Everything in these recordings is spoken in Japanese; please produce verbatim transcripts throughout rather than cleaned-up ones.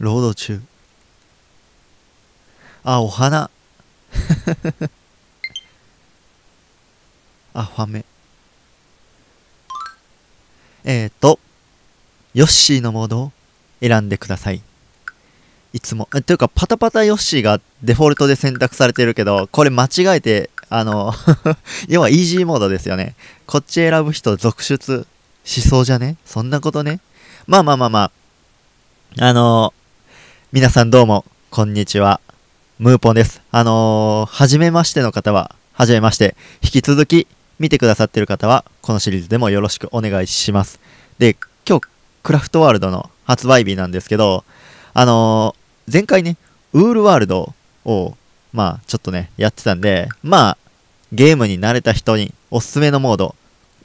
労働中。あ、お花。あ、ファメ。えーと、ヨッシーのモードを選んでください。いつも。え、というか、パタパタヨッシーがデフォルトで選択されてるけど、これ間違えて、あの、要はイージーモードですよね。こっち選ぶ人続出しそうじゃね？そんなことね。まあまあまあまあ。あのー、皆さんどうも、こんにちは。ムーポンです。あのー、初めましての方は、初めまして。引き続き、見てくださってる方は、このシリーズでもよろしくお願いします。で、今日、クラフトワールドの発売日なんですけど、あのー、前回ね、ウールワールドを、まあ、ちょっとね、やってたんで、まあ、ゲームに慣れた人におすすめのモード、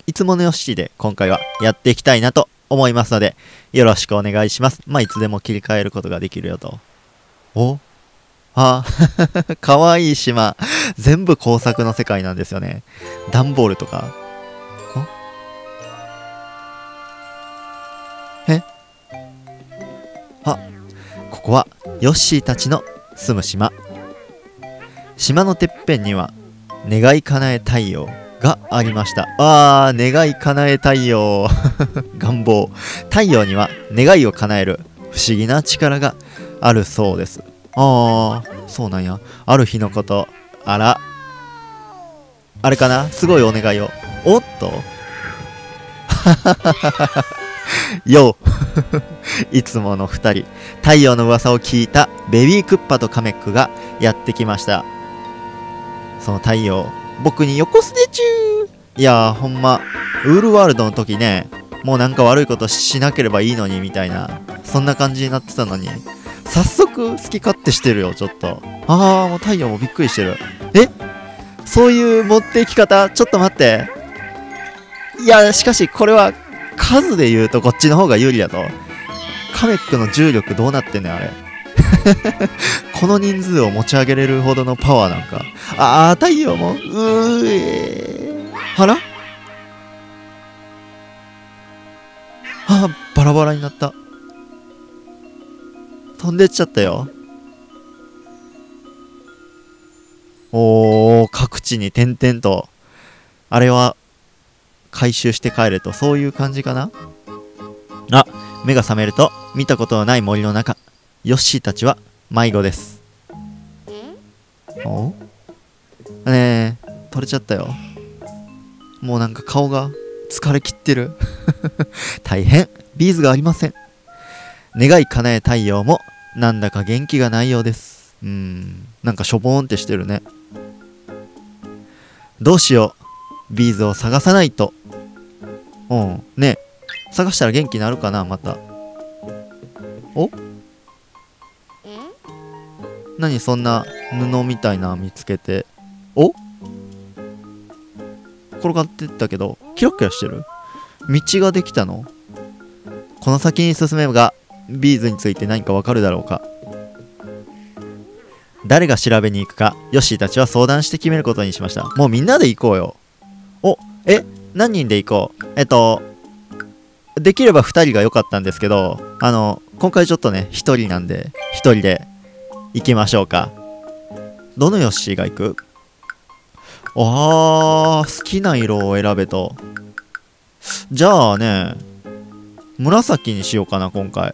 いつものヨッシーで今回はやっていきたいなと思いますので、よろしくお願いします。まあ、いつでも切り替えることができるよと。おあ、かわいい島。全部工作の世界なんですよね。段ボールとか。えあ、ここはヨッシーたちの住む島。島のてっぺんには願い叶え太陽がありました。あー、願い叶え太陽。願望。太陽には願いを叶える不思議な力があるそうです。ああ、そうなんや。ある日のこと。あら、あれかな、すごいお願いを。おっと。よう。いつものふたり。太陽の噂を聞いたベビークッパとカメックがやってきました。その太陽、僕に横すれちゅう。いやー、ほんまウールワールドの時ね、もうなんか悪いことしなければいいのにみたいな、そんな感じになってたのに、早速好き勝手してるよ、ちょっと。ああ、もう太陽もびっくりしてる。え、そういう持っていき方、ちょっと待って。いや、しかしこれは数で言うとこっちの方が有利だと。カメックの重力どうなってんねん、あれ。この人数を持ち上げれるほどのパワーなんか。ああ、太陽もうーえーあら、あー、バラバラになった。飛んでっちゃったよ。おー、各地に点々と。あれは回収して帰ると、そういう感じかな。あ、目が覚めると見たことのない森の中。ヨッシーたちは迷子です。おねえ、取れちゃったよ。もうなんか顔が疲れきってる。大変。ビーズがありません。願い叶え太陽もなんだか元気がないようです。うーん、なんかしょぼーんってしてるね。どうしよう、ビーズを探さないと。うんねえ、探したら元気になるかな。また。お、何そんな布みたいな見つけて。お、転がってったけどキラキラしてる。道ができたの。この先に進めばビーズについて何かわかるだろうか。誰が調べに行くか、ヨッシーたちは相談して決めることにしました。もうみんなで行こうよ。お、え、何人で行こう。えっと、できればふたりが良かったんですけど、あの、今回ちょっとね、ひとりなんで、ひとりで行きましょうか。どのヨッシーが行く？あー、好きな色を選べと。じゃあね、紫にしようかな、今回。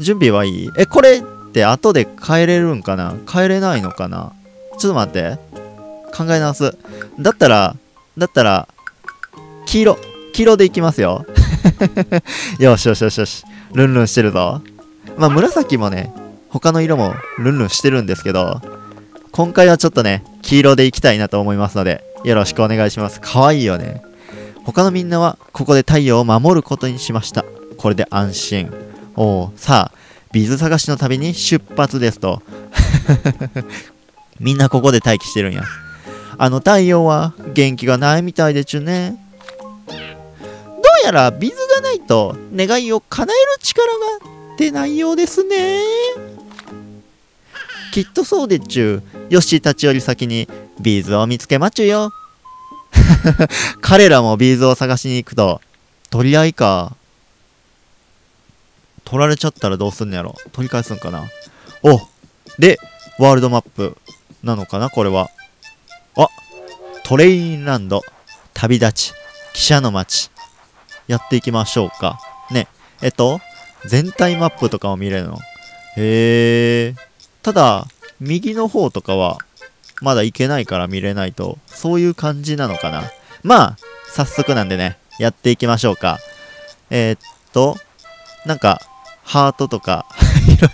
準備はいい？え、これって後で変えれるんかな？変えれないのかな？ちょっと待って。考え直す。だったら、だったら、黄色。黄色でいきますよ。よしよしよしよし。ルンルンしてるぞ。まあ、紫もね、他の色もルンルンしてるんですけど、今回はちょっとね、黄色でいきたいなと思いますので、よろしくお願いします。かわいいよね。他のみんなは、ここで太陽を守ることにしました。これで安心。おう、さあ、ビーズ探しの旅に出発ですと。みんなここで待機してるんや。あの太陽は元気がないみたいでちゅね。どうやらビーズがないと願いを叶える力が出ないようですね。きっとそうでちゅ。ヨッシーたちより先にビーズを見つけまちゅよ。彼らもビーズを探しに行くと。取り合いか。取られちゃったらどうすんのやろ。取り返すんかな。おで、ワールドマップなのかなこれは。あ、トレインランド、旅立ち、汽車の街。やっていきましょうか。ね。えっと、全体マップとかも見れるの。へえ。ただ、右の方とかは、まだ行けないから見れないと、そういう感じなのかな。まあ、早速なんでね、やっていきましょうか。えー、っと、なんか、ハートとか、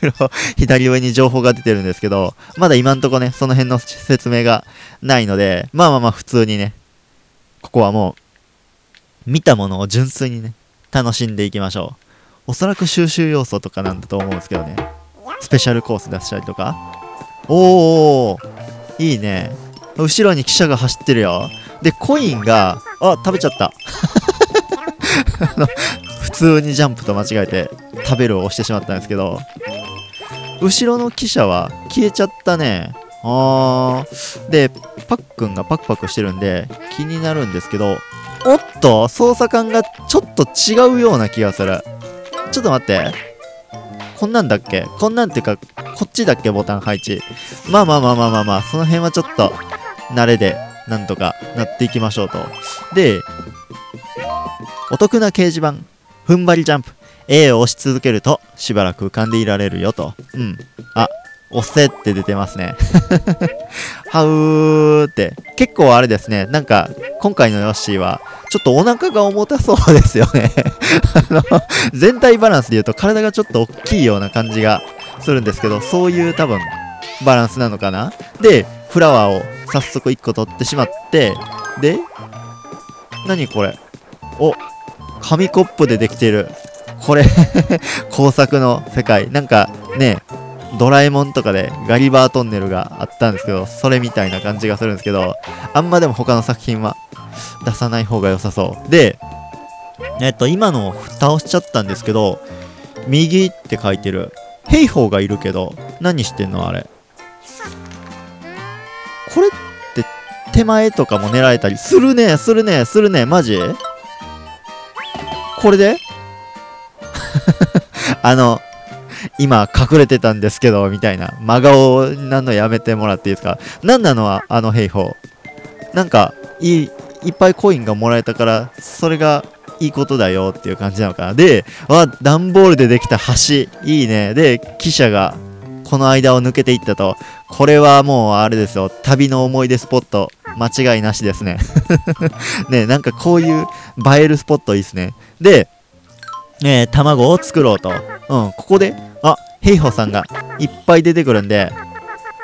いろいろ左上に情報が出てるんですけど、まだ今んとこね、その辺の説明がないので、まあまあまあ普通にね、ここはもう、見たものを純粋にね、楽しんでいきましょう。おそらく収集要素とかなんだと思うんですけどね、スペシャルコース出したりとか。おー、いいね。後ろに汽車が走ってるよ。で、コインが、あ、食べちゃった。あの、普通にジャンプと間違えて、食べるを押してしまったんですけど、後ろの汽車は消えちゃったね。あー。で、パックンがパクパクしてるんで、気になるんですけど、おっと、操作感がちょっと違うような気がする。ちょっと待って。こんなんだっけ？こんなんていうか、こっちだっけ？ボタン配置。まあまあまあまあまあまあ、その辺はちょっと、慣れで、なんとかなっていきましょうと。で、お得な掲示板、踏ん張りジャンプ、A を押し続けると、しばらく浮かんでいられるよと。うん。あ、押せって出てますね。はうーって。結構あれですね、なんか、今回のヨッシーは、ちょっとお腹が重たそうですよね。あの、全体バランスで言うと、体がちょっと大きいような感じがするんですけど、そういう多分、バランスなのかな。で、フラワーを早速いっこ取ってしまって、で、何これ？お、紙コップでできてる。これ、工作の世界。なんかね、ドラえもんとかでガリバートンネルがあったんですけど、それみたいな感じがするんですけど、あんまでも他の作品は出さない方が良さそう。で、えっと、今の蓋をしちゃったんですけど、右って書いてる。ヘイホーがいるけど、何してんのあれ。これって手前とかも狙えたり、するね、するね、するね、マジ？これであの、今隠れてたんですけど、みたいな。真顔なのやめてもらっていいですか？なんなのは、あの兵法。なんか、いい、いっぱいコインがもらえたから、それがいいことだよっていう感じなのかな。で、あ、段ボールでできた橋。いいね。で、汽車がこの間を抜けていったと。これはもう、あれですよ。旅の思い出スポット。間違いなしですね。ね、なんかこういう映えるスポットいいですね。で、えー、卵を作ろうと。うん、ここで、あ、ヘイホさんがいっぱい出てくるんで、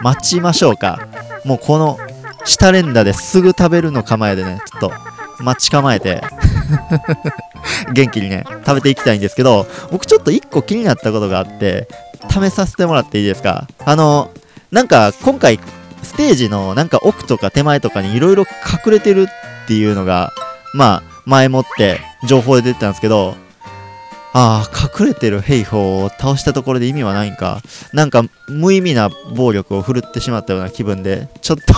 待ちましょうか。もうこの、下連打ですぐ食べるの構えでね、ちょっと、待ち構えて、元気にね、食べていきたいんですけど、僕ちょっといっこ気になったことがあって、試させてもらっていいですか？あの、なんか今回、ステージのなんか奥とか手前とかにいろいろ隠れてるっていうのが、まあ、前もって情報で出てたんですけど、ああ、隠れてる兵法を倒したところで意味はないんか。なんか、無意味な暴力を振るってしまったような気分で、ちょっと、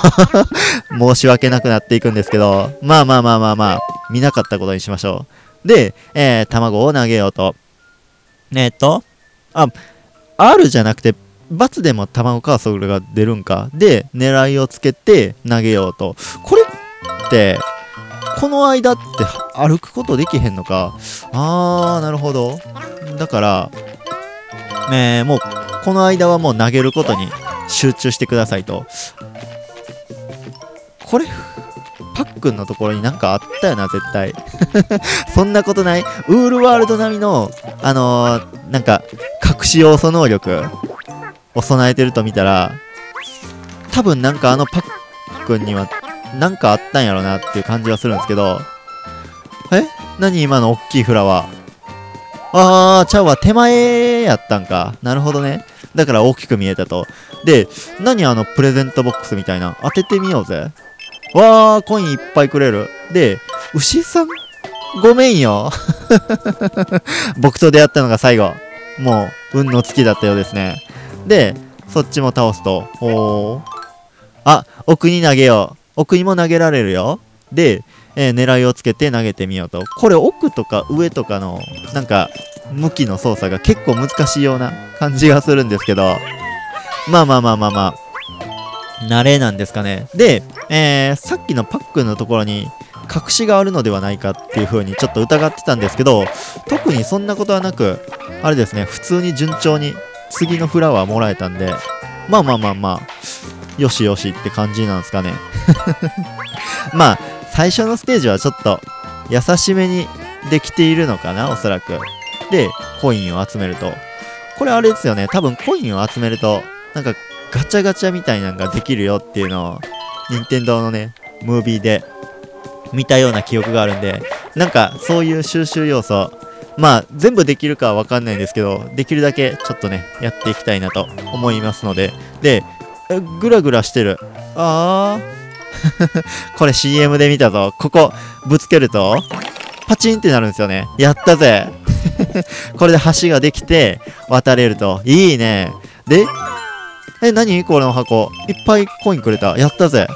申し訳なくなっていくんですけど、まあまあまあまあまあ、見なかったことにしましょう。で、えー、卵を投げようと。えー、っと、あ、R じゃなくて、×でも卵かそれが出るんか。で、狙いをつけて投げようと。これって、この間って歩くことできへんのか。あー、なるほど。だから、えー、もう、この間はもう投げることに集中してくださいと。これ、パックンのところになんかあったよな、絶対。そんなことない。ウールワールド並みの、あのー、なんか、隠し要素能力を備えてると見たら、多分なんかあのパックンには、なんかあったんやろなっていう感じはするんですけど。え？何今のおっきいフラワー。あー、ちゃうわ。手前やったんか。なるほどね。だから大きく見えたと。で、何あのプレゼントボックスみたいな。当ててみようぜ。わー、コインいっぱいくれる。で、牛さん？ごめんよ。僕と出会ったのが最後。もう、運の尽きだったようですね。で、そっちも倒すと。おー。あ、奥に投げよう。奥にも投げられるよ。で、えー、狙いをつけて投げてみようと。これ奥とか上とかの、なんか、向きの操作が結構難しいような感じがするんですけど、まあまあまあまあまあ、慣れなんですかね。で、えー、さっきのパックンのところに隠しがあるのではないかっていう風にちょっと疑ってたんですけど、特にそんなことはなく、あれですね、普通に順調に次のフラワーもらえたんで、まあまあまあまあ、よしよしって感じなんですかね。まあ、最初のステージはちょっと優しめにできているのかな、おそらく。で、コインを集めると。これあれですよね、多分コインを集めると、なんかガチャガチャみたいなのができるよっていうのを、任天堂のね、ムービーで見たような記憶があるんで、なんかそういう収集要素、まあ全部できるかはわかんないんですけど、できるだけちょっとね、やっていきたいなと思いますので。で、グラグラしてる。あー。これ シーエム で見たぞ。ここ、ぶつけると、パチンってなるんですよね。やったぜ。これで橋ができて、渡れると。いいね。で、え、何この箱。いっぱいコインくれた。やったぜ。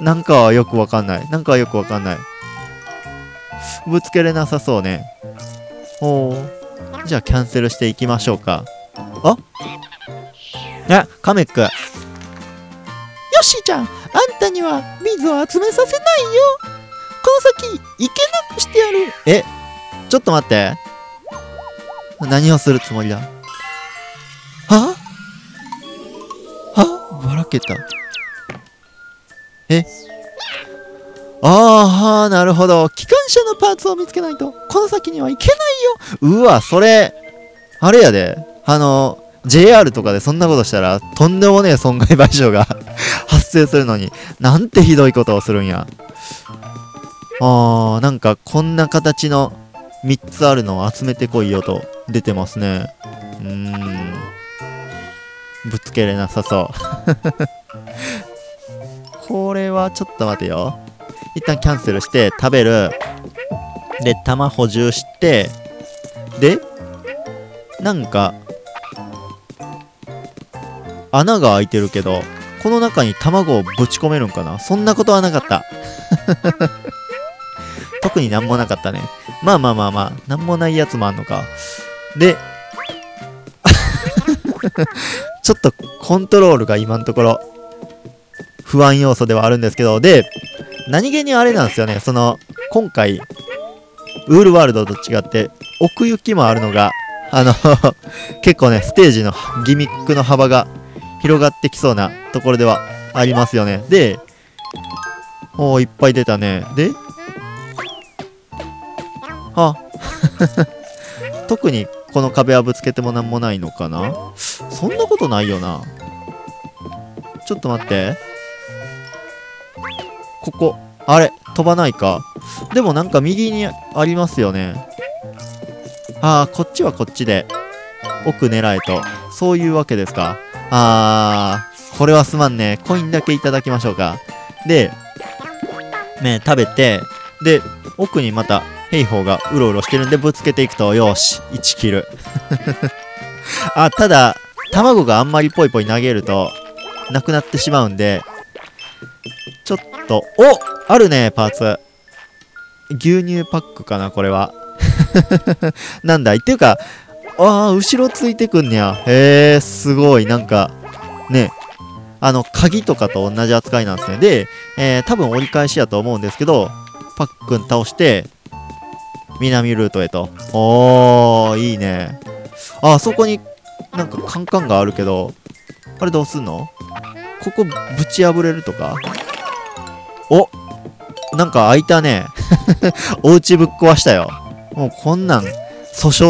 なんかはよくわかんない。なんかはよくわかんない。ぶつけれなさそうね。おー。じゃあキャンセルしていきましょうか。あえ、カメック。よしちゃん、あんたには水を集めさせないよ。この先、行けなくしてやる。え、ちょっと待って。何をするつもりだ。はあはあ、ばらけた。えああ、なるほど。機関車のパーツを見つけないと、この先には行けないよ。うわ、それ、あれやで。あの、ジェイアール とかでそんなことしたら、とんでもねえ損害賠償が発生するのに、なんてひどいことをするんや。あー、なんかこんな形のみっつあるのを集めてこいよと出てますね。うーん。ぶつけれなさそう。これはちょっと待てよ。一旦キャンセルして、食べる。で、玉補充して、で、なんか、穴が開いてるけど、この中に卵をぶち込めるんかな？そんなことはなかった。特になんもなかったね。まあまあまあまあ、なんもないやつもあんのか。で、ちょっとコントロールが今のところ、不安要素ではあるんですけど、で、何気にあれなんですよね、その、今回、ウールワールドと違って、奥行きもあるのが、あの、結構ね、ステージのギミックの幅が広がってきそうなところではありますよね。で、おー、いっぱい出たね。で、あ、特にこの壁はぶつけてもなんもないのかな？そんなことないよな。ちょっと待って。ここ、あれ、飛ばないか。でもなんか右にありますよね。ああ、こっちはこっちで、奥狙えと。そういうわけですか。ああ、これはすまんね。コインだけいただきましょうか。で、ね、食べて、で、奥にまた、ヘイホーがうろうろしてるんで、ぶつけていくと、よし、いちキル。あ、ただ、卵があんまりぽいぽい投げると、なくなってしまうんで、ちょっと、お！あるね、パーツ。牛乳パックかな、これは。なんだいっていうか、ああ、後ろついてくんねや。へえ、すごい。なんか、ね、あの、鍵とかと同じ扱いなんですね。で、えー、多分折り返しやと思うんですけど、パックン倒して、南ルートへと。おー、いいね。あ、あそこになんかカンカンがあるけど、あれどうすんの？ここぶち破れるとか？お、なんか開いたね。お家ぶっ壊したよ。もうこんなん、訴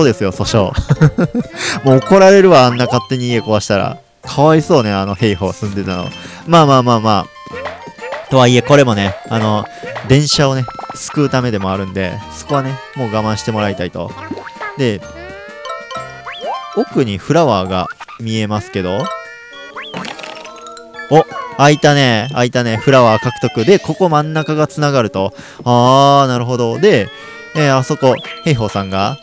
訟ですよ、訴訟。もう怒られるわ、あんな勝手に家壊したら。かわいそうね、あの、兵法住んでたの。まあまあまあまあ。とはいえ、これもね、あの、電車をね、救うためでもあるんで、そこはね、もう我慢してもらいたいと。で、奥にフラワーが見えますけど、お、開いたね。開いたね。フラワー獲得。で、ここ真ん中が繋がると。あー、なるほど。で、えー、あそこ、ヘイホーさんが、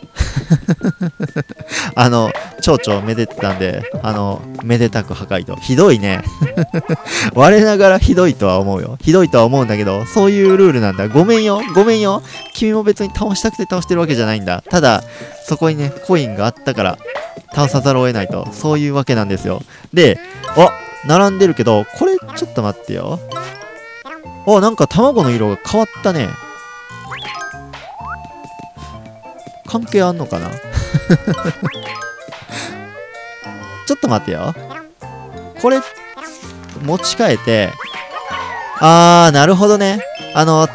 あの、蝶々めでてたんで、あの、めでたく破壊と。ひどいね。我ながらひどいとは思うよ。ひどいとは思うんだけど、そういうルールなんだ。ごめんよ、ごめんよ。君も別に倒したくて倒してるわけじゃないんだ。ただ、そこにね、コインがあったから、倒さざるを得ないと。そういうわけなんですよ。で、あ、並んでるけど、これ、ちょっと待ってよ。あ、なんか卵の色が変わったね。関係あんのかなちょっと待ってよ。これ、持ち替えて、あー、なるほどね。あの、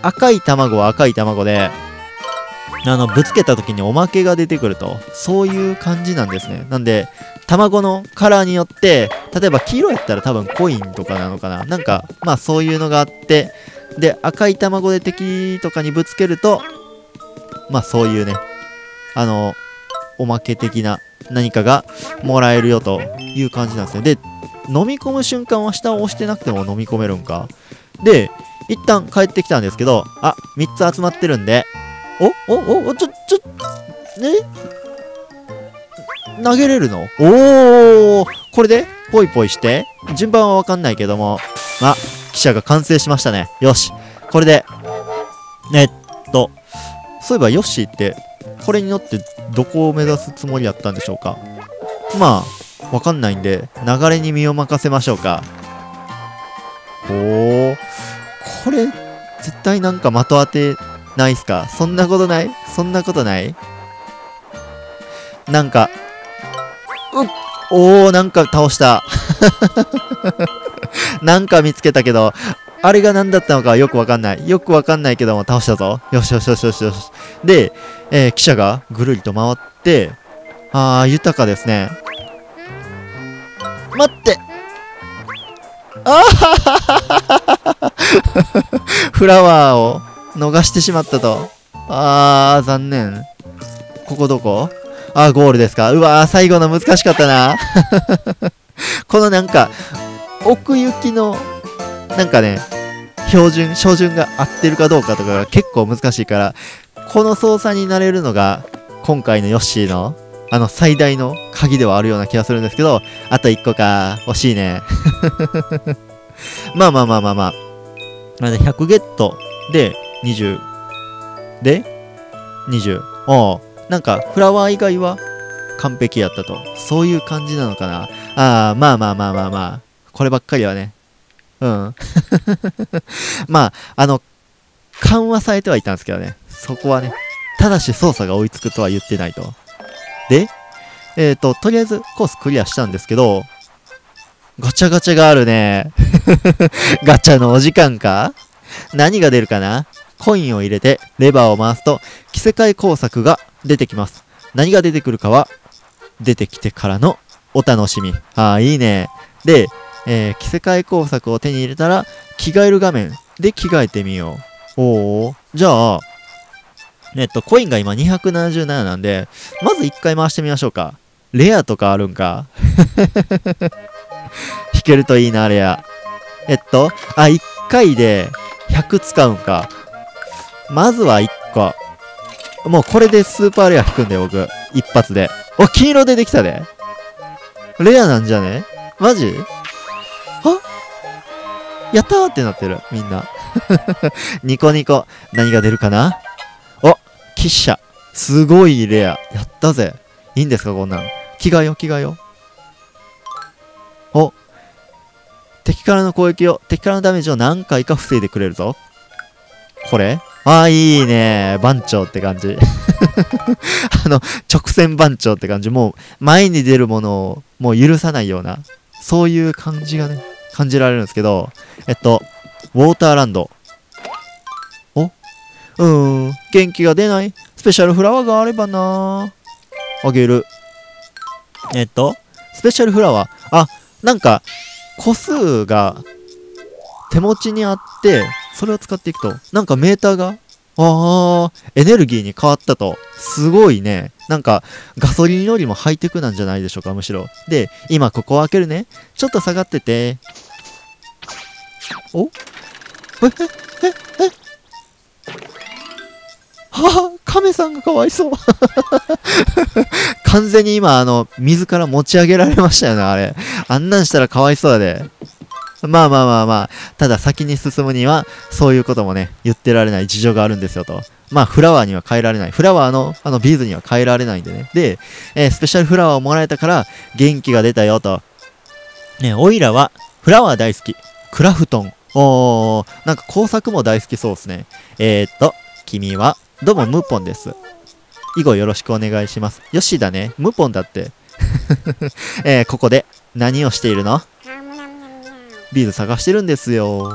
赤い卵は赤い卵で、あの、ぶつけた時におまけが出てくると。そういう感じなんですね。なんで、卵のカラーによって、例えば黄色やったら多分コインとかなのかな。なんか、まあそういうのがあって、で、赤い卵で敵とかにぶつけると、まあそういうね、あの、おまけ的な何かがもらえるよという感じなんですね。で、飲み込む瞬間は下を押してなくても飲み込めるんか。で、一旦帰ってきたんですけど、あ、みっつ集まってるんで、おおおお、ちょ、ちょ、え投げれるの？おー、これでポイポイして、順番はわかんないけども、あ、記者が完成しましたね。よし、これで、えっと、そういえばヨッシーってこれに乗ってどこを目指すつもりだったんでしょうか。まあわかんないんで流れに身を任せましょうか。おー、これ絶対なんか的当てないっすか。そんなことない、そんなことない。なんかうっ、おー、なんか倒したなんか見つけたけどあれが何だったのかはよくわかんない。よくわかんないけども倒したぞ。よしよしよしよしよし。で、えー、記者がぐるりと回って、あー、豊かですね。待って。あーフラワーを逃してしまったと。あー、残念。ここどこ？あー、ゴールですか。うわー、最後の難しかったな。このなんか、奥行きの、なんかね、標準、照準が合ってるかどうかとかが結構難しいから、この操作になれるのが、今回のヨッシーの、あの、最大の鍵ではあるような気がするんですけど、あといっこか、惜しいね。まあまあまあまあまあ。なので、ひゃくゲットで、にじゅう。で、にじゅう。おう。なんか、フラワー以外は、完璧やったと。そういう感じなのかな。ああ、まあまあまあまあまあ。こればっかりはね。うん。まあ、あの、緩和されてはいたんですけどね。そこはね。ただし操作が追いつくとは言ってないと。で、えっと、とりあえずコースクリアしたんですけど、ガチャガチャがあるね。ガチャのお時間か？何が出るかな？コインを入れて、レバーを回すと、着せ替え工作が出てきます。何が出てくるかは、出てきてからのお楽しみ。ああ、いいね。で、えー、着せ替え工作を手に入れたら、着替える画面で着替えてみよう。おー。じゃあ、えっと、コインが今にひゃくななじゅうなななんで、まずいっかい回してみましょうか。レアとかあるんか引けるといいな、レア。えっと、あ、いっかいでひゃく使うんか。まずはいっこ。もうこれでスーパーレア引くんだよ、僕。一発で。お、黄色でできたで。レアなんじゃね？マジ？やったーってなってる、みんな。ニコニコ。何が出るかな？お、汽車。すごいレア。やったぜ。いいんですか、こんなん。着替えよ、着替えよ。お、敵からの攻撃を、敵からのダメージを何回か防いでくれるぞ。これ？ああ、いいね。番長って感じ。あの、直線番長って感じ。もう、前に出るものを、もう許さないような、そういう感じがね。感じられるんですけど、えっと、ウォーターランド。お？うーん、元気が出ない。スペシャルフラワーがあればなあげる。えっと、スペシャルフラワー。あ、なんか、個数が手持ちにあって、それを使っていくと、なんかメーターが、あー、エネルギーに変わったと。すごいね。なんか、ガソリンよりもハイテクなんじゃないでしょうか、むしろ。で、今ここを開けるね。ちょっと下がってて。お？え？え？え？え？ああ、カメさんがかわいそう。完全に今、あの、水から持ち上げられましたよね、あれ。あんなんしたらかわいそうだで。まあまあまあまあ、ただ先に進むには、そういうこともね、言ってられない事情があるんですよと。まあ、フラワーには変えられない。フラワーの、あの、ビーズには変えられないんでね。で、えー、スペシャルフラワーをもらえたから、元気が出たよと。ね、オイラは、フラワー大好き。クラフトン。おー、なんか工作も大好きそうですね。えーっと、君は、どうも、ムーポンです。以後よろしくお願いします。よしだね。ムーポンだって。えー、ここで、何をしているの？ビーズ探してるんですよ。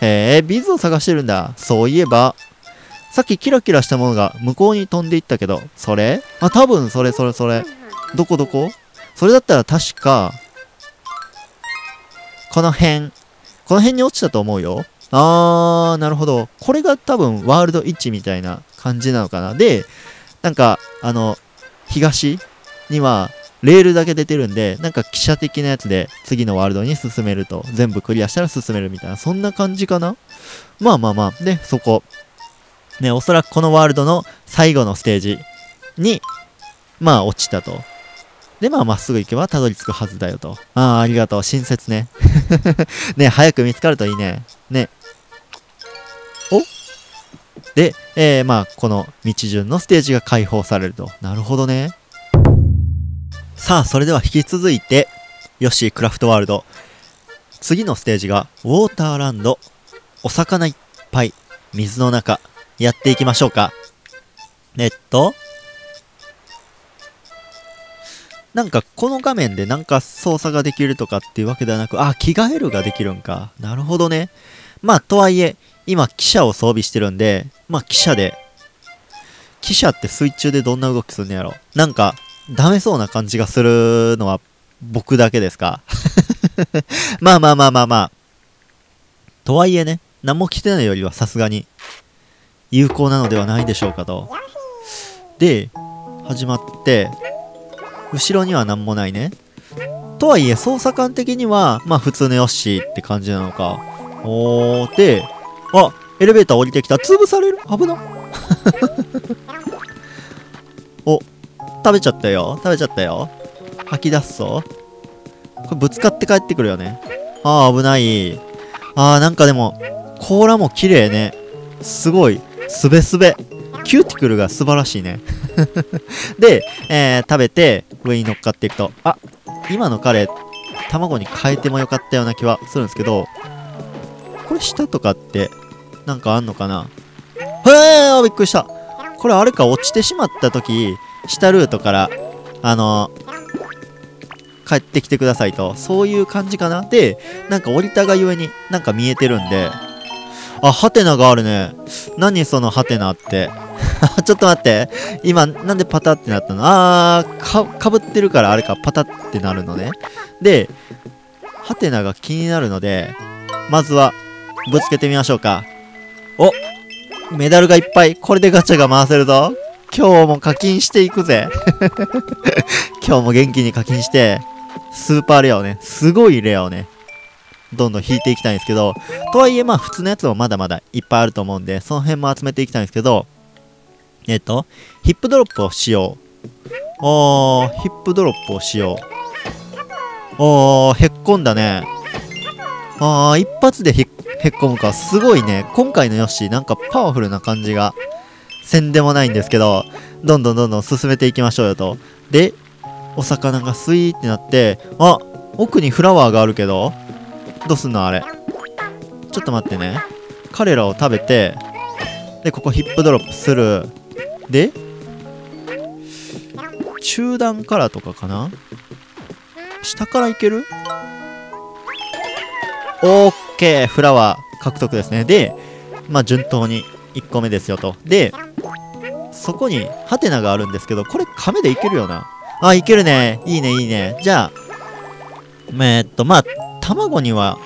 へえ、ビーズを探してるんだ。そういえば、さっきキラキラしたものが向こうに飛んでいったけど、それ？あ、多分、それそれそれ。どこどこ？それだったら確か、この辺。この辺に落ちたと思うよ。あー、なるほど。これが多分ワールドいちみたいな感じなのかな。で、なんか、あの、東にはレールだけ出てるんで、なんか汽車的なやつで次のワールドに進めると、全部クリアしたら進めるみたいな、そんな感じかな。まあまあまあ、で、そこ。ね、おそらくこのワールドの最後のステージに、まあ落ちたと。で、まあ、まっすぐ行けばたどり着くはずだよと。ああ、ありがとう。親切ね。ね、早く見つかるといいね。ね。お？で、えー、まあ、この道順のステージが解放されると。なるほどね。さあ、それでは引き続いて、ヨッシークラフトワールド。次のステージが、ウォーターランド。お魚いっぱい、水の中、やっていきましょうか。えっと、なんかこの画面でなんか操作ができるとかっていうわけではなく、あ、着替えるができるんか。なるほどね。まあ、とはいえ、今、汽車を装備してるんで、まあ、汽車で、汽車って水中でどんな動きするんやろ。なんか、ダメそうな感じがするのは僕だけですか。まあまあまあまあまあ。とはいえね、何も着てないよりはさすがに有効なのではないでしょうかと。で、始まって、後ろには何もないね。とはいえ、操作感的には、まあ普通のヨッシーって感じなのか。おー、で、あ、エレベーター降りてきた。潰される。危な。お、食べちゃったよ。食べちゃったよ。吐き出すぞ。これぶつかって帰ってくるよね。あー、危ない。あー、なんかでも、甲羅も綺麗ね。すごい。すべすべ。キューティクルが素晴らしいね。で、えー、食べて、上に乗っかっていくと。あ、今の彼、卵に変えてもよかったような気はするんですけど、これ下とかって、なんかあんのかな？へー、びっくりした。これあれか、落ちてしまった時、下ルートから、あのー、帰ってきてくださいと。そういう感じかな。で、なんか降りたがゆえになんか見えてるんで、あ、ハテナがあるね。何そのハテナって。ちょっと待って。今、なんでパタってなったの？あー、か、かぶってるからあれか、パタってなるのね。で、ハテナが気になるので、まずは、ぶつけてみましょうか。お！メダルがいっぱい。これでガチャが回せるぞ。今日も課金していくぜ。今日も元気に課金して、スーパーレアをね、すごいレアをね、どんどん引いていきたいんですけど、とはいえまあ普通のやつもまだまだいっぱいあると思うんで、その辺も集めていきたいんですけど、えっと、ヒップドロップをしよう。おー、ヒップドロップをしよう。おー、へっこんだね。あー、一発で へ, へっこむか。すごいね。今回のヨッシー、なんかパワフルな感じがせんでもないんですけど、どんどんどんどん進めていきましょうよと。で、お魚がスイーってなって、あ、奥にフラワーがあるけど、どうすんのあれ。ちょっと待ってね。彼らを食べて、で、ここヒップドロップする。で、中段からとかかな？下からいける？オッケー、フラワー獲得ですね。で、まあ順当にいっこめですよと。で、そこにハテナがあるんですけど、これ亀でいけるよな。あ、いけるね。いいね、いいね。じゃあ、えー、っと、まあ、卵には、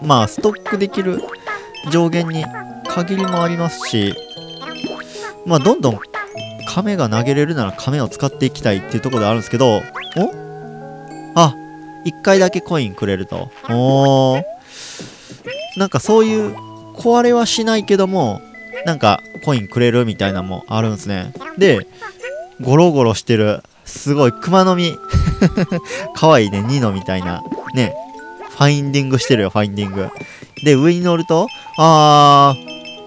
まあ、ストックできる上限に限りもありますし、まあ、どんどん亀が投げれるなら亀を使っていきたいっていうところであるんですけど、お？あ、いっかいだけコインくれると。おー。なんかそういう、壊れはしないけども、なんかコインくれるみたいなのもあるんですね。で、ゴロゴロしてる、すごい熊の実。かわいいね、ニノみたいな。ね、ファインディングしてるよ、ファインディング。で、上に乗ると、あ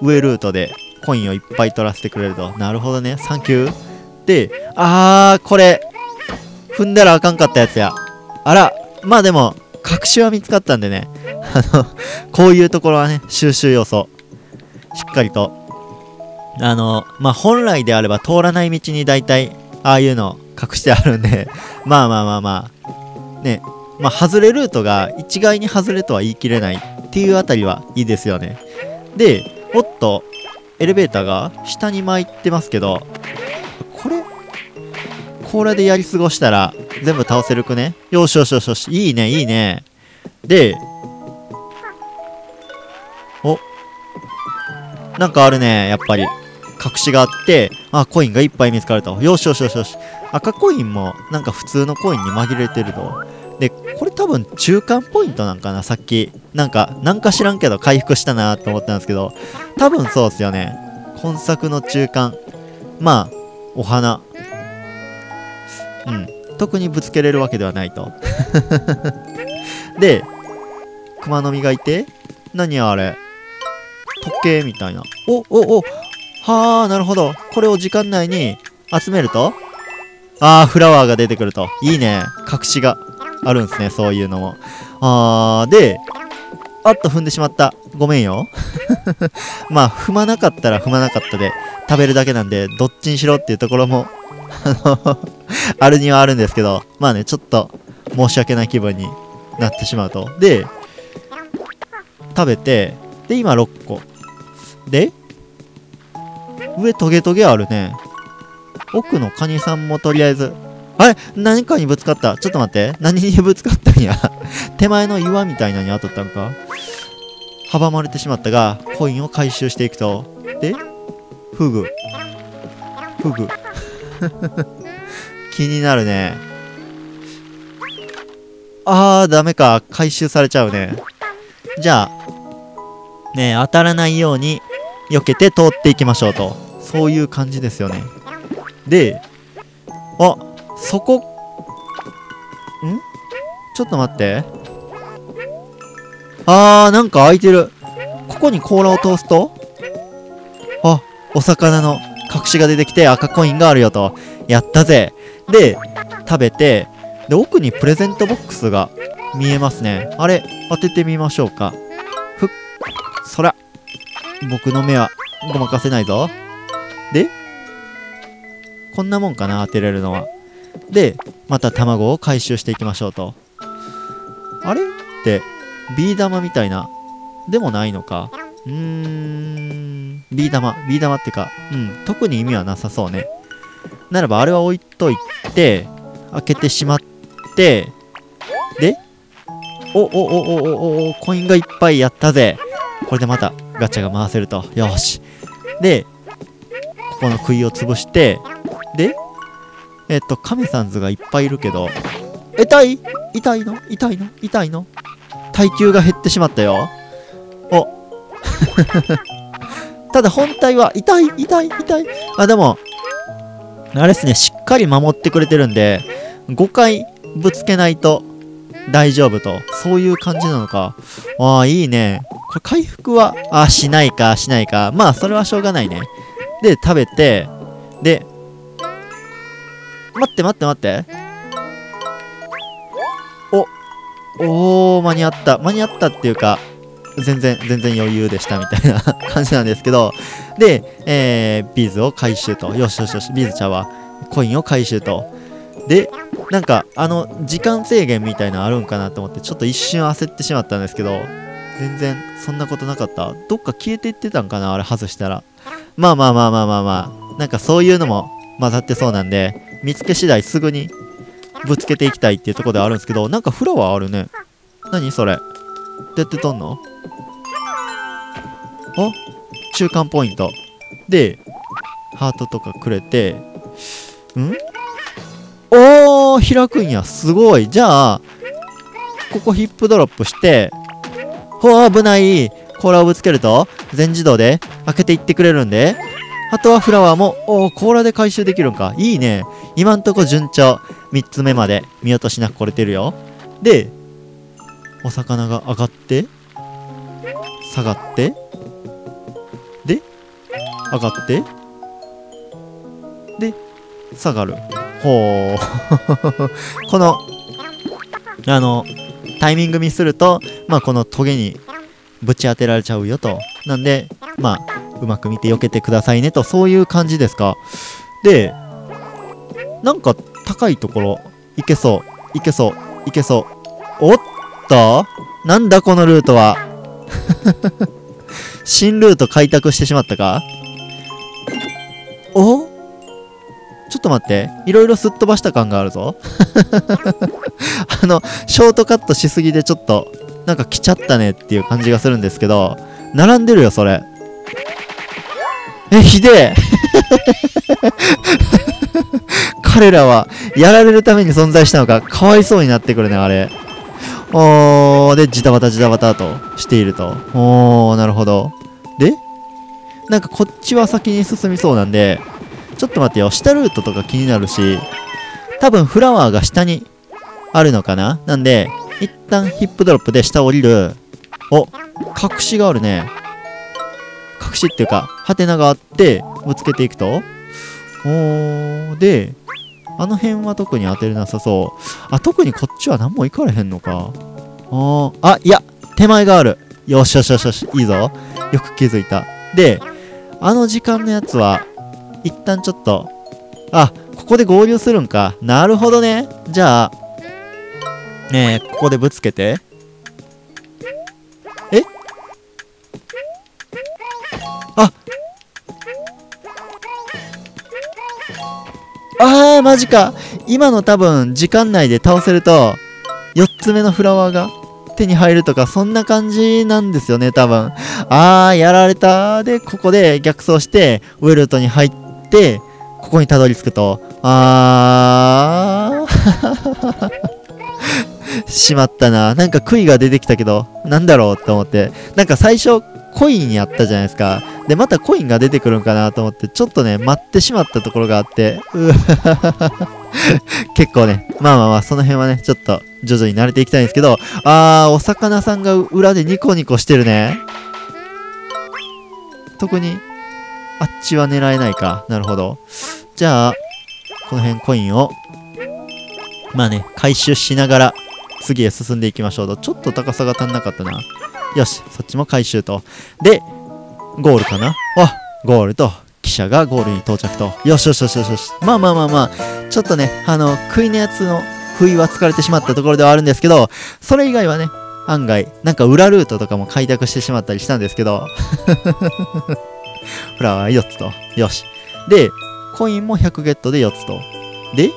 ー、上ルートでコインをいっぱい取らせてくれると。なるほどね、サンキュー。で、あー、これ、踏んだらあかんかったやつや。あら、まあでも、隠しは見つかったんでね。あの、こういうところはね、収集要素。しっかりと。あの、まあ本来であれば通らない道に大体、ああいうの隠してあるんで、まあまあまあまあ。ね、まあ外れルートが一概に外れとは言い切れないっていうあたりはいいですよね。で、おっと、エレベーターが下に巻いてますけど、これ、これでやり過ごしたら全部倒せるくね。よしよしよしよし。いいね、いいね。で、お、なんかあるね、やっぱり。隠しがあって、あ、コインがいっぱい見つかると。よしよしよしよし。赤コインもなんか普通のコインに紛れてると。で、これ多分中間ポイントなんかな、さっき。なんか、なんか知らんけど回復したなと思ったんですけど、多分そうですよね。今作の中間。まあ、お花。うん。特にぶつけれるわけではないと。で、熊の実がいて、何あれ。時計みたいな。おおお、はあ、なるほど。これを時間内に集めると、あー、フラワーが出てくると。いいね。隠しがあるんですね、そういうのも。あー、で、あっと踏んでしまった。ごめんよ。まあ、踏まなかったら踏まなかったで。食べるだけなんで、どっちにしろっていうところも、あの、あるにはあるんですけど、まあね、ちょっと申し訳ない気分になってしまうと。で、食べて、で、今ろっこ。で、上トゲトゲあるね。奥のカニさんもとりあえず、あれ何かにぶつかった。ちょっと待って。何にぶつかったんや。手前の岩みたいなのに当たったのか。阻まれてしまったが、コインを回収していくと。で、フグ。フグ。気になるね。あー、ダメか。回収されちゃうね。じゃあ、ね、当たらないように、避けて通っていきましょうと。そういう感じですよね。で、あ、そこ、ん？ちょっと待って。あー、なんか開いてる。ここに甲羅を通すと、あ、お魚の隠しが出てきて赤コインがあるよと。やったぜ。で、食べて、で、奥にプレゼントボックスが見えますね。あれ、当ててみましょうか。ふっ、そら、僕の目はごまかせないぞ。で、こんなもんかな、当てれるのは。で、また卵を回収していきましょうと。あれって、ビー玉みたいな、でもないのか。うーん、ビー玉、ビー玉ってか、うん、特に意味はなさそうね。ならば、あれは置いといて、開けてしまって、で、おおおおおおお、コインがいっぱい、やったぜ。これでまた、ガチャが回せると。よし。で、ここの杭を潰して、で、えっと、カメさんズがいっぱいいるけど、痛い痛いの痛いの痛いの耐久が減ってしまったよ。お。ただ本体は痛い痛い痛い。あ、でも、あれっすね、しっかり守ってくれてるんで、ごかいぶつけないと大丈夫と。そういう感じなのか。ああ、いいね。これ回復は、あ、しないか、しないか。まあ、それはしょうがないね。で、食べて、で、待って待って待って。お、おー、間に合った。間に合ったっていうか、全然、全然余裕でしたみたいな感じなんですけど。で、えー、ビーズを回収と。よしよしよし、ビーズちゃんは、コインを回収と。で、なんか、あの、時間制限みたいなのあるんかなと思って、ちょっと一瞬焦ってしまったんですけど、全然、そんなことなかった。どっか消えていってたんかな、あれ外したら。まあまあまあまあまあまあ、なんかそういうのも混ざってそうなんで、見つけ次第すぐにぶつけていきたいっていうところではあるんですけど、なんかフラワーあるね。何それ。どうやって取んの？あ、中間ポイント。で、ハートとかくれて、ん？おー、開くんや。すごい。じゃあ、ここヒップドロップして、ほー、危ない。甲羅をぶつけると、全自動で開けていってくれるんで、あとはフラワーも、おー、甲羅で回収できるんか。いいね。今んとこ順調。みっつめまで見落としなく来れてるよ。で、お魚が上がって、下がって、で、上がって、で、下がる。ほー。この、あの、タイミングミスると、まあ、このトゲにぶち当てられちゃうよと。なんで、まあ、うまく見て避けてくださいねと、そういう感じですか。で、なんか高いところ、いけそう、いけそう、いけそう。おっと？なんだこのルートは。新ルート開拓してしまったか？お？ちょっと待って。いろいろすっ飛ばした感があるぞ。あの、ショートカットしすぎでちょっと、なんか来ちゃったねっていう感じがするんですけど、並んでるよ、それ。え、ひでえ。彼らは、やられるために存在したのか、かわいそうになってくるね、あれ。おー、で、ジタバタジタバタとしていると。おー、なるほど。で、なんかこっちは先に進みそうなんで、ちょっと待ってよ、下ルートとか気になるし、多分フラワーが下にあるのかな？なんで、一旦ヒップドロップで下降りる。お、隠しがあるね。隠しっていうか、ハテナがあって、ぶつけていくと。おー、で、あの辺は特に当てれなさそう。あ、特にこっちは何も行かれへんのか。おー、あ、いや、手前がある。よしよしよしよし、いいぞ。よく気づいた。で、あの時間のやつは、一旦ちょっと、あ、ここで合流するんか。なるほどね。じゃあ、ねえ、ここでぶつけて。え？ああー、マジか。今の多分、時間内で倒せると、よっつめのフラワーが手に入るとか、そんな感じなんですよね、多分。あー、やられた。で、ここで逆走して、ウェルトに入って、で、ここにたどり着くと、あーしまったな。なんか杭が出てきたけど、なんだろうと思って、なんか最初コインやったじゃないですか。で、またコインが出てくるんかなと思って、ちょっとね、待ってしまったところがあって、う結構ね、まあまあまあ、その辺はね、ちょっと徐々に慣れていきたいんですけど、あー、お魚さんが裏でニコニコしてるね。特に、あっちは狙えないか。なるほど。じゃあ、この辺コインを、まあね、回収しながら、次へ進んでいきましょうと。ちょっと高さが足んなかったな。よし、そっちも回収と。で、ゴールかな。あ、ゴールと、汽車がゴールに到着と。よしよしよしよしよし。まあまあまあまあ、ちょっとね、あの、杭のやつの、杭は疲れてしまったところではあるんですけど、それ以外はね、案外、なんか裏ルートとかも開拓してしまったりしたんですけど、フラワーよっつと。よし。で、コインもひゃくゲットでよっつと。で、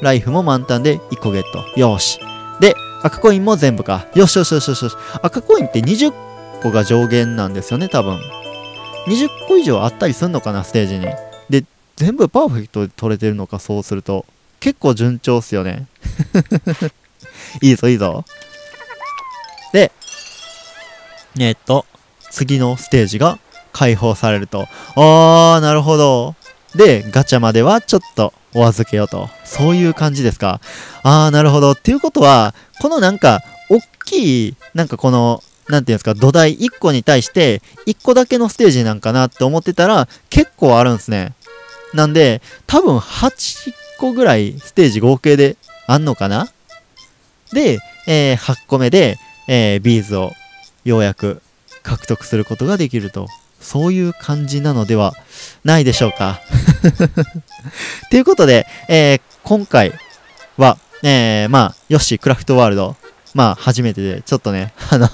ライフも満タンでいっこゲット。よし。で、赤コインも全部か。よしよしよしよしよし。赤コインってにじゅっこが上限なんですよね、多分。にじゅっこ以上あったりすんのかな、ステージに。で、全部パーフェクトで取れてるのか、そうすると。結構順調っすよね。いいぞ、いいぞ。で、えっと、次のステージが、解放されると。あー、なるほど。で、ガチャまではちょっとお預けよと。そういう感じですか。あー、なるほど。っていうことは、このなんか、おっきい、なんかこの、なんていうんですか、土台いっこに対して、いっこだけのステージなんかなって思ってたら、結構あるんですね。なんで、多分はっこぐらいステージ合計であんのかな？で、えー、はっこめで、えー、ビーズをようやく獲得することができると。そういう感じなのではないでしょうか。ということで、えー、今回は、えー、まあ、ヨッシークラフトワールド、まあ、初めてで、ちょっとね、あの、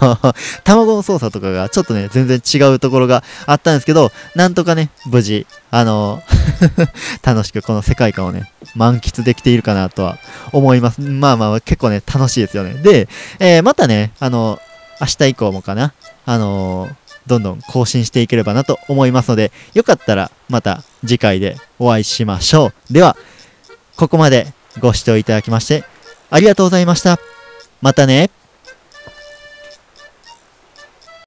卵の操作とかがちょっとね、全然違うところがあったんですけど、なんとかね、無事、あの楽しくこの世界観をね、満喫できているかなとは思います。まあまあ、結構ね、楽しいですよね。で、えー、またね、あの、明日以降もかな、あのー、どんどん更新していければなと思いますので、よかったらまた次回でお会いしましょう。では、ここまでご視聴いただきましてありがとうございました。またね。